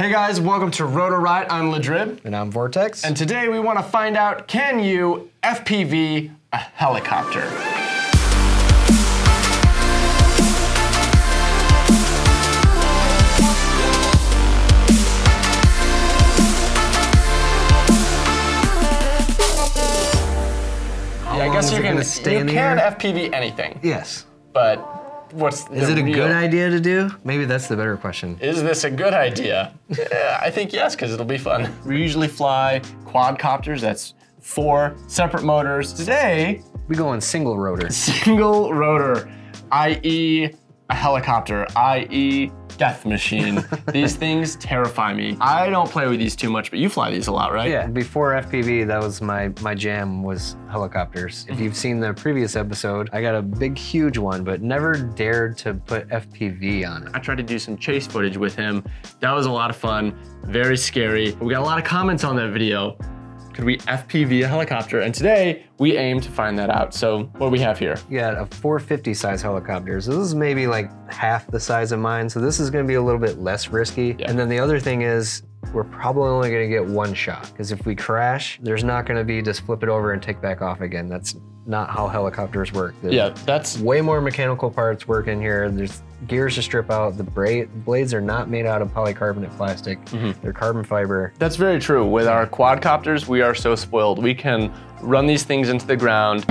Hey guys, welcome to Rotor Riot. I'm Le Drib. And I'm Vortex. And today we want to find out, can you FPV a helicopter? I guess you can FPV anything. Yes. But what's the good idea to do? Maybe that's the better question. Is this a good idea? Yeah, I think yes, because it'll be fun. We usually fly quadcopters. That's 4 separate motors. Today, we go on single rotor. Single rotor, i.e. a helicopter, i.e. death machine. These things terrify me. I don't play with these too much, but you fly these a lot, right? Yeah, before FPV, that was my jam was helicopters. If you've seen the previous episode, I got a big, huge one, but never dared to put FPV on it. I tried to do some chase footage with him. That was a lot of fun, very scary. We got a lot of comments on that video. Could we FPV a helicopter? And today, we aim to find that out. So what do we have here? Yeah, a 450 size helicopter. So this is maybe like half the size of mine. So this is gonna be a little bit less risky. Yeah. And then the other thing is, we're probably only gonna get one shot. Because if we crash, there's not gonna be just flip it over and take back off again. That's not how helicopters work. There's that's way more mechanical parts work in here. There's gears to strip out. The blades are not made out of polycarbonate plastic. Mm-hmm. They're carbon fiber. That's very true. With our quadcopters, we are so spoiled. We can run these things into the ground,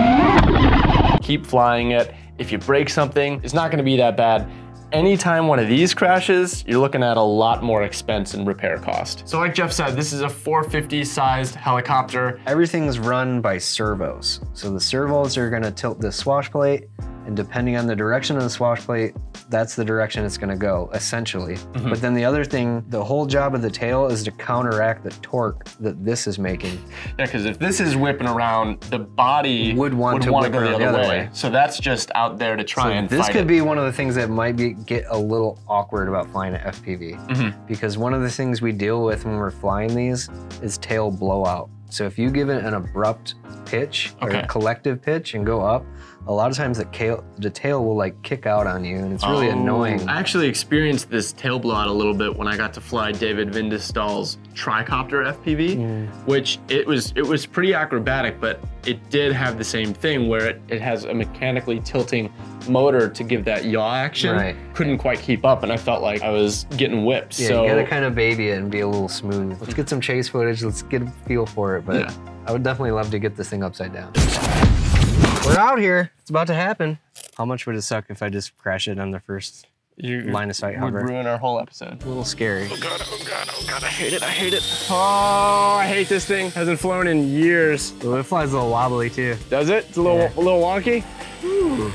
keep flying it. If you break something, it's not gonna be that bad. Anytime one of these crashes, you're looking at a lot more expense and repair cost. So like Jeff said, this is a 450 sized helicopter. Everything's run by servos. So the servos are gonna tilt this swash plate, and depending on the direction of the swash plate, that's the direction it's gonna go, essentially. Mm-hmm. But then the other thing, the whole job of the tail is to counteract the torque that this is making. Yeah, because if this is whipping around, the body would want to go the other way. So that's just out there to try and fight. This could be one of the things that might get a little awkward about flying an FPV. Mm-hmm. Because one of the things we deal with when we're flying these is tail blowout. So if you give it an abrupt pitch, or a collective pitch, and go up, a lot of times the tail will like kick out on you, and it's really annoying. I actually experienced this tail blowout a little bit when I got to fly David Vindestal's tricopter FPV, which it was pretty acrobatic, but it did have the same thing where it has a mechanically tilting motor to give that yaw action. Right. Couldn't quite keep up, and I felt like I was getting whipped. Yeah, so you gotta kind of baby it and be a little smooth. Let's get some chase footage, let's get a feel for it, but I would definitely love to get this thing upside down. We're out here, it's about to happen. How much would it suck if I just crash it on the first line of sight hover? It would ruin our whole episode. A little scary. Oh God, oh God, oh God, I hate it, I hate it. Oh, I hate this thing. Hasn't flown in years. Ooh, it flies a little wobbly too. Does it? It's a little wonky? Ooh.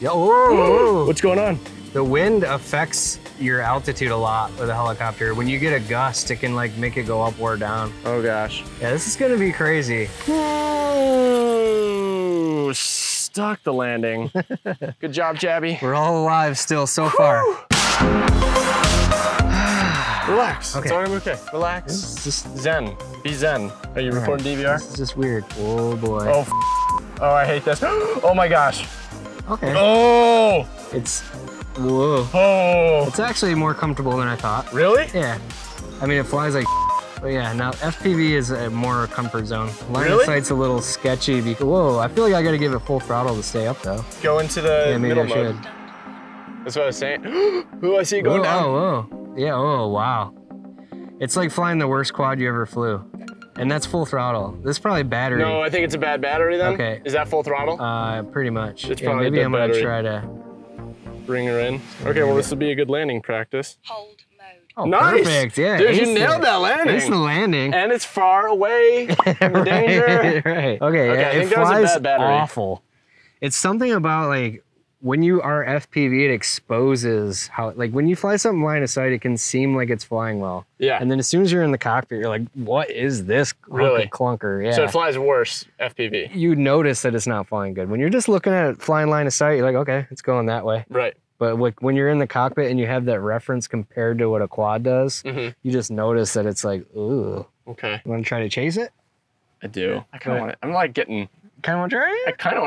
Yo, whoa. What's going on? The wind affects your altitude a lot with a helicopter. When you get a gust, it can like make it go up or down. Oh gosh. Yeah, this is gonna be crazy. Whoa, stuck the landing. Good job, Jabby. We're all alive still so far. Relax, okay. It's all okay. Relax, just zen, be zen. Are you recording DVR? This is just weird. Oh boy. Oh, I hate this. Oh my gosh. Okay. Oh! Whoa. Oh. It's actually more comfortable than I thought. Really? Yeah. I mean, it flies like but yeah, now FPV is a more comfort zone. Line of sight's a little sketchy because, whoa, I feel like I gotta give it full throttle to stay up though. Go into the middle mode. That's what I was saying. Ooh, I see it going down. Oh, whoa. Yeah, oh, wow. It's like flying the worst quad you ever flew. And that's full throttle. This is probably battery. No, I think it's a bad battery then. Okay. Is that full throttle? Pretty much. It's probably maybe I'm gonna try to bring her in. Okay, well this will be a good landing practice. Hold mode. Oh, nice. Perfect, yeah. Dude, you nailed that landing. It's the landing. And it's far away from the danger. Right, okay, yeah, I think it flies that was a bad battery. Awful. It's something about like, when you are FPV, it exposes how, like when you fly something line of sight, it can seem like it's flying well. Yeah. And then as soon as you're in the cockpit, you're like, what is this clunker? Yeah. So it flies worse, FPV. You notice that it's not flying good. When you're just looking at it flying line of sight, you're like, okay, it's going that way. Right. But like when you're in the cockpit and you have that reference compared to what a quad does, you just notice that it's like, ooh. Okay. You want to try to chase it? I do. I kind of want it. I'm like getting. Kind of want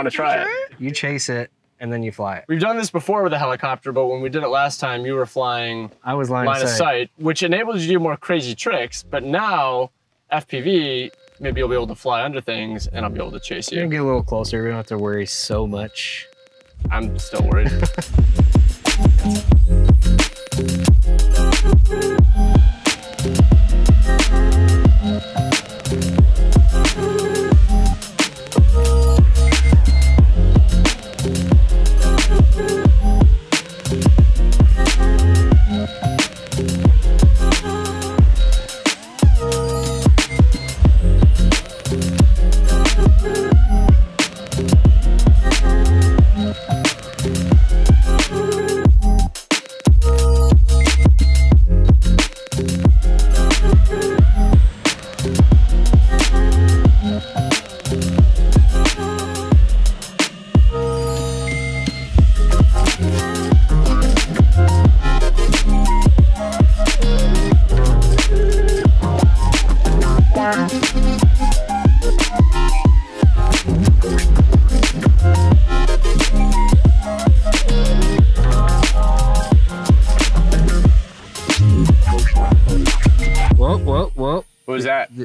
to try it? You chase it. and then you fly it. We've done this before with a helicopter, but when we did it last time, you were flying line of sight, which enables you to do more crazy tricks. But now, FPV, maybe you'll be able to fly under things and I'll be able to chase you. You can get a little closer. We don't have to worry so much. I'm still worried.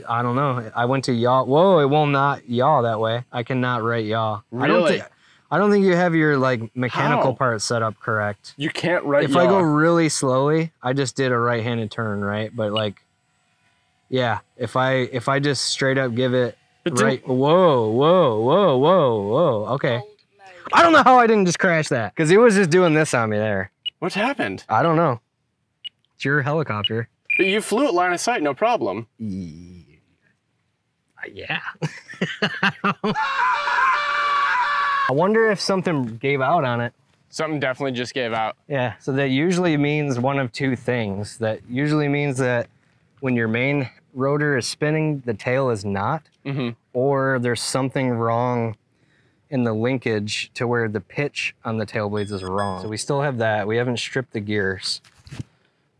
I don't know. I went to yaw. Whoa, it will not yaw that way. I cannot write yaw. Really? I don't think you have your like mechanical part set up correct. You can't write yaw. If I go really slowly, I just did a right-handed turn, right? But like, yeah, if I just straight up give it right. Whoa, whoa, whoa, whoa, whoa. Okay. I don't know how I didn't just crash that. Because it was just doing this on me there. What's happened? I don't know. It's your helicopter. But you flew at line of sight, no problem. Yeah. I wonder if something gave out on it. Something definitely just gave out. Yeah, so that usually means one of two things. That usually means that when your main rotor is spinning, the tail is not, or there's something wrong in the linkage to where the pitch on the tail blades is wrong. So we still have that. We haven't stripped the gears.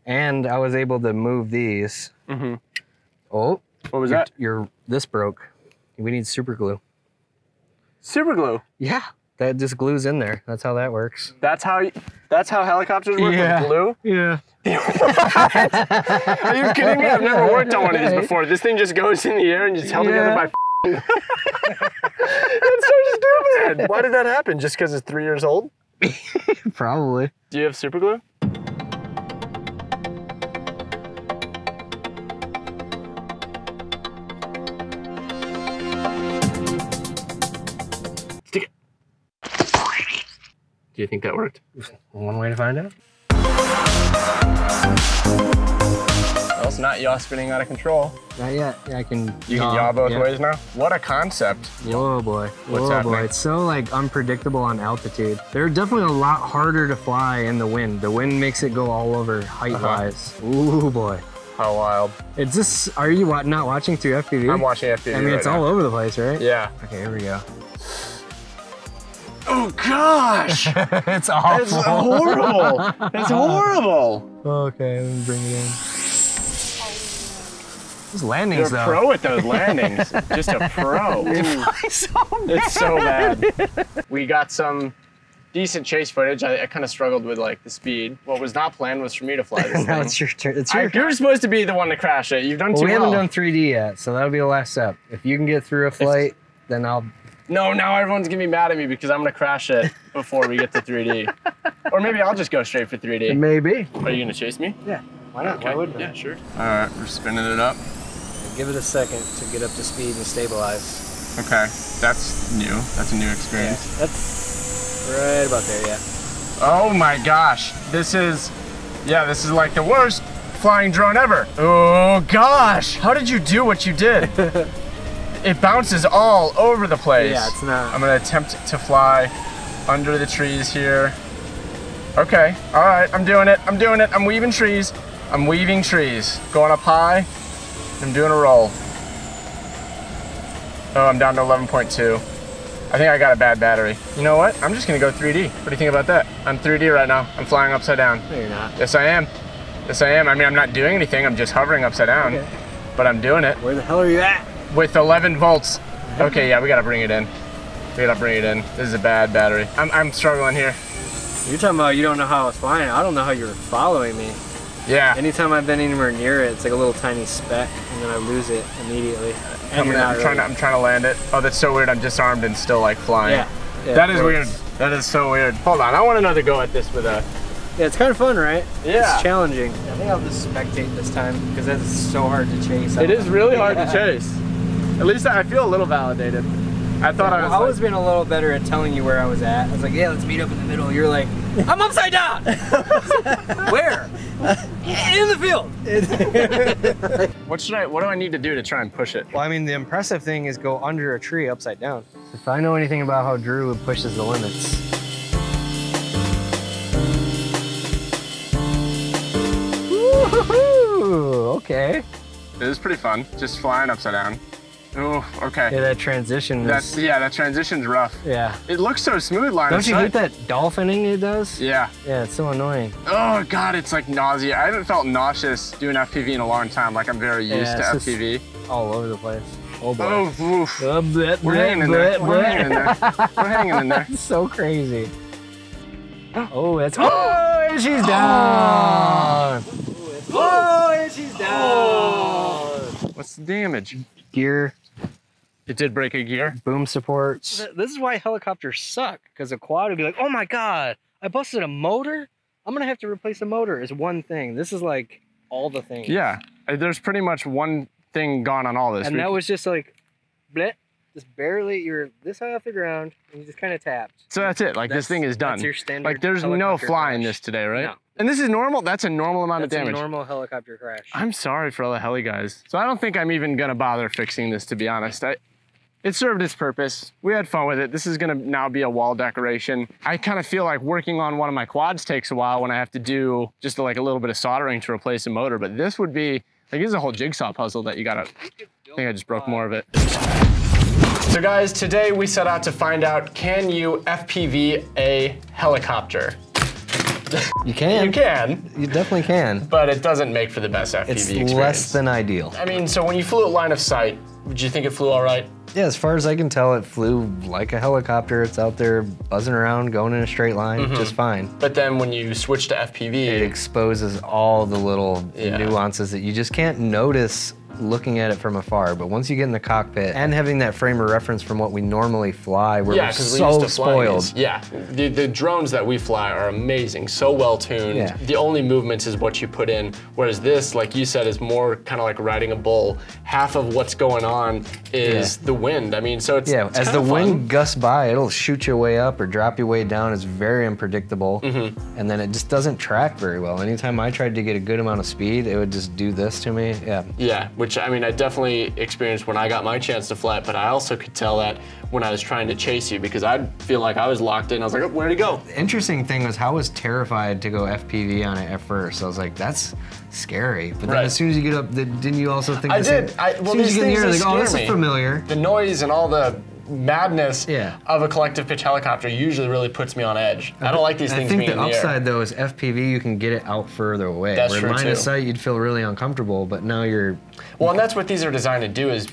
And I was able to move these. Oh. What was that? This broke. We need super glue. Super glue? Yeah. That just glues in there. That's how that works. That's how helicopters work with glue? Yeah. Are you kidding me? I've never worked on one of these before. This thing just goes in the air and just held together by That's so stupid. Why did that happen? Just because it's 3 years old? Probably. Do you have super glue? Do you think that worked? One way to find out. Well, it's not yaw spinning out of control. Not yet. Yeah, I can. You can yaw both ways now? What a concept. Whoa, boy. What's happening? It's so like unpredictable on altitude. They're definitely a lot harder to fly in the wind. The wind makes it go all over height-wise. Ooh, boy. How wild. It's just, are you not watching through FPV? I'm watching FPV. I mean, it's all over the place, right? Yeah. Okay, here we go. Oh gosh! It's awful. It's horrible. It's horrible. Okay, let me bring it in. Those landings, though. You're a pro at those landings. Just a pro. It's so bad. We got some decent chase footage. I kind of struggled with like the speed. What was not planned was for me to fly this thing. It's your turn. You're supposed to be the one to crash it. You've done well. We haven't done 3D yet, so that'll be the last step. If you can get through a flight, then I'll. No, now everyone's gonna be mad at me because I'm gonna crash it before we get to 3D. Or maybe I'll just go straight for 3D. Maybe. Are you gonna chase me? Yeah. Why not? Okay. Why wouldn't I? Yeah, sure. All right, we're spinning it up. Give it a second to get up to speed and stabilize. Okay, that's new. That's a new experience. Yeah, that's right about there, yeah. Oh my gosh, this is like the worst flying drone ever. Oh gosh, how did you do what you did? It bounces all over the place. Yeah, it's not. I'm gonna attempt to fly under the trees here. Okay, all right, I'm doing it, I'm doing it. I'm weaving trees, I'm weaving trees. Going up high, I'm doing a roll. Oh, I'm down to 11.2. I think I got a bad battery. You know what? I'm just gonna go 3D. What do you think about that? I'm 3D right now. I'm flying upside down. No, you're not. Yes, I am. Yes, I am. I mean, I'm not doing anything. I'm just hovering upside down, okay. But I'm doing it. Where the hell are you at? With 11 volts. Okay, yeah, we gotta bring it in. Dude, I'm bringing it in. This is a bad battery. I'm struggling here. You're talking about you don't know how I was flying. I don't know how you were following me. Yeah. Anytime I've been anywhere near it, it's like a little tiny speck, and then I lose it immediately. I'm trying to land it. Oh, that's so weird. I'm disarmed and still like flying. Yeah. That is weird. That is so weird. Hold on, I want another go at this with a... Yeah, it's kind of fun, right? Yeah. It's challenging. I think I'll just spectate this time, because that's so hard to chase. It is really hard to chase. At least I feel a little validated. I thought I was... I've always been a little better at telling you where I was at. I was like, yeah, let's meet up in the middle. You're like, I'm upside down! Where? In the field! What do I need to do to try and push it? Well, I mean, the impressive thing is go under a tree upside down. If I know anything about how Drew pushes the limits. Okay. It was pretty fun, just flying upside down. Oh, okay. Yeah, that transition. That transition's rough. Yeah. It looks so smooth line of sight. Don't you hate that dolphining it does? Yeah. Yeah, it's so annoying. Oh God, it's like nausea. I haven't felt nauseous doing FPV in a long time. Like I'm very used to FPV. All over the place. Oh boy. Oh, oof. We're hanging in there. We're hanging in there. We're hanging in there. It's so crazy. Oh, that's. Oh, and she's down. Oh, and she's down. Oh. What's the damage? Gear. It did break a gear. Boom supports. This is why helicopters suck, because a quad would be like, oh my God, I busted a motor? I'm gonna have to replace a motor is one thing. This is like all the things. Yeah, there's pretty much one thing gone on all this. And that was just like, bleh, just barely, you're this high off the ground and you just kind of tapped. So that's it, like this thing is done. That's your standard like there's no fly in this today, right? No. And this is normal, that's a normal amount of damage. That's a normal helicopter crash. I'm sorry for all the heli guys. So I don't think I'm even gonna bother fixing this, to be honest. It served its purpose. We had fun with it. This is gonna now be a wall decoration. I kind of feel like working on one of my quads takes a while when I have to do just like a little bit of soldering to replace a motor, but this would be, like this is a whole jigsaw puzzle that you gotta, I think I just broke more of it. So guys, today we set out to find out, can you FPV a helicopter? You can. You can. You definitely can. But it doesn't make for the best FPV experience. It's less than ideal. I mean, so when you flew at line of sight, did you think it flew all right? Yeah, as far as I can tell, it flew like a helicopter. It's out there buzzing around, going in a straight line, just fine. But then when you switch to FPV... It exposes all the little nuances that you just can't notice looking at it from afar. But once you get in the cockpit and having that frame of reference from what we normally fly, where we're so spoiled. Yeah, the drones that we fly are amazing, so well tuned. Yeah. The only movements is what you put in, whereas this, like you said, is more kind of like riding a bull. Half of what's going on is the wind. I mean, so it's yeah. It's as the wind gusts by, it'll shoot you way up or drop you way down. It's very unpredictable, and then it just doesn't track very well. Anytime I tried to get a good amount of speed, it would just do this to me. Yeah. Yeah. Which, I mean, I definitely experienced when I got my chance to fly it, but I also could tell that when I was trying to chase you, because I'd feel like I was locked in. I was like, oh, where'd it go? The interesting thing was, I was terrified to go FPV on it at first. I was like, that's scary. But then as soon as you get up, didn't you also think the same? I did. Well, these things scare me. Oh, this is familiar. The noise and all the madness of a collective pitch helicopter usually really puts me on edge. I don't like these things being in the air. I think the upside though is FPV, you can get it out further away. That's true too. Line of sight, you'd feel really uncomfortable, but now you're... Well, and that's what these are designed to do is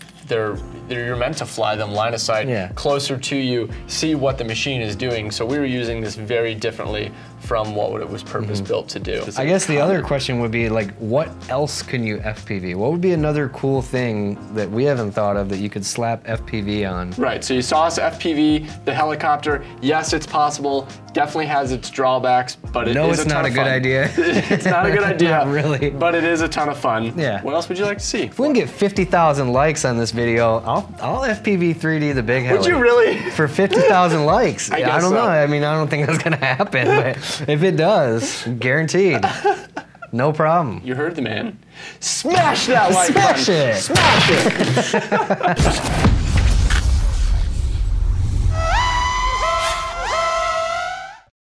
you're meant to fly them line of sight, closer to you, see what the machine is doing. So we were using this very differently from what it was purpose built to do. I guess the other question would be like, what else can you FPV? What would be another cool thing that we haven't thought of that you could slap FPV on? Right, so you saw us FPV the helicopter. Yes, it's possible. Definitely has its drawbacks, but it is a ton of fun. No, it's not a good idea. It's not a good idea. Not really. But it is a ton of fun. Yeah. What else would you like to see? If we can get 50,000 likes on this video, I'll FPV 3D the big heli. Would you really? For 50,000 likes. I don't know. I mean, I don't think that's gonna happen, but if it does, guaranteed. No problem. You heard the man. Smash that like button. Smash it. Smash it.